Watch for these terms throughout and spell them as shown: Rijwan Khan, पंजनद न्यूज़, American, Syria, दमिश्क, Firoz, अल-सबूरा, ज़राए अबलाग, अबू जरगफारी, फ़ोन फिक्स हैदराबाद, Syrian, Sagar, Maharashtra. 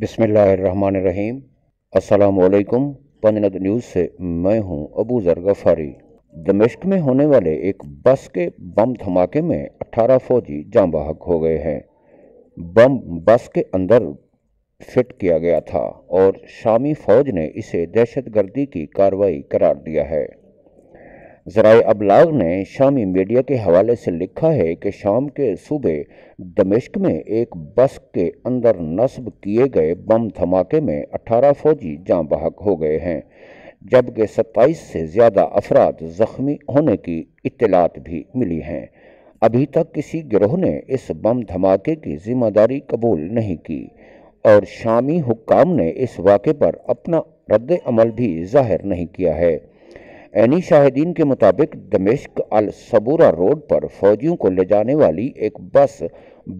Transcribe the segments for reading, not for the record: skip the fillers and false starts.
बिस्मिल्लाहिर्रहमानिर्रहीम। अस्सलामुअलैकुम। पंजनद न्यूज़ से मैं हूं अबू जरगफारी। दमिश्क में होने वाले एक बस के बम धमाके में 18 फौजी जान बहक हो गए हैं। बम बस के अंदर फिट किया गया था और शामी फौज ने इसे दहशतगर्दी की कार्रवाई करार दिया है। ज़राए अबलाग ने शामी मीडिया के हवाले से लिखा है कि शाम के सूबे दमिश्क में एक बस के अंदर नस्ब किए गए बम धमाके में 18 फौजी जान बहक हो गए हैं, जबकि 27 से ज़्यादा अफराद ज़ख्मी होने की इत्तलात भी मिली हैं। अभी तक किसी गिरोह ने इस बम धमाके की जिम्मेदारी कबूल नहीं की और शामी हुक्काम ने इस वाक़े पर अपना रद्द अमल भी ज़ाहिर नहीं किया है। ऐनी शाहिदीन के मुताबिक दमिश्क अल-सबूरा रोड पर फौजियों को ले जाने वाली एक बस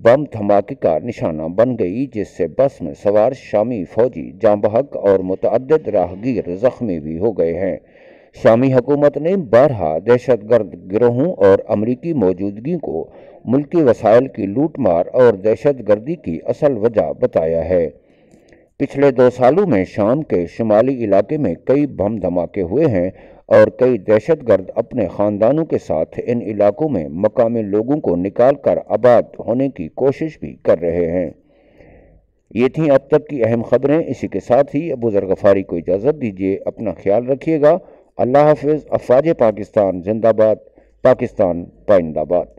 बम धमाके का निशाना बन गई, जिससे बस में सवार शामी फौजी जान बहक और मुतअद्दिद राहगीर ज़ख्मी भी हो गए हैं। शामी हुकूमत ने बारहा दहशतगर्द गिरोहों और अमरीकी मौजूदगी को मुल्की वसाइल की लूटमार और दहशतगर्दी की असल वजह बताया है। पिछले 2 सालों में शाम के शुमाली इलाके में कई बम धमाके हुए हैं और कई दहशतगर्द अपने ख़ानदानों के साथ इन इलाकों में मकामी लोगों को निकाल कर आबाद होने की कोशिश भी कर रहे हैं। ये थीं अब तक की अहम ख़बरें। इसी के साथ ही अबू जरगफारी को इजाज़त दीजिए। अपना ख्याल रखिएगा। अल्लाह हाफिज़। अफ़वाज पाकिस्तान जिंदाबाद। पाकिस्तान पाइंदाबाद।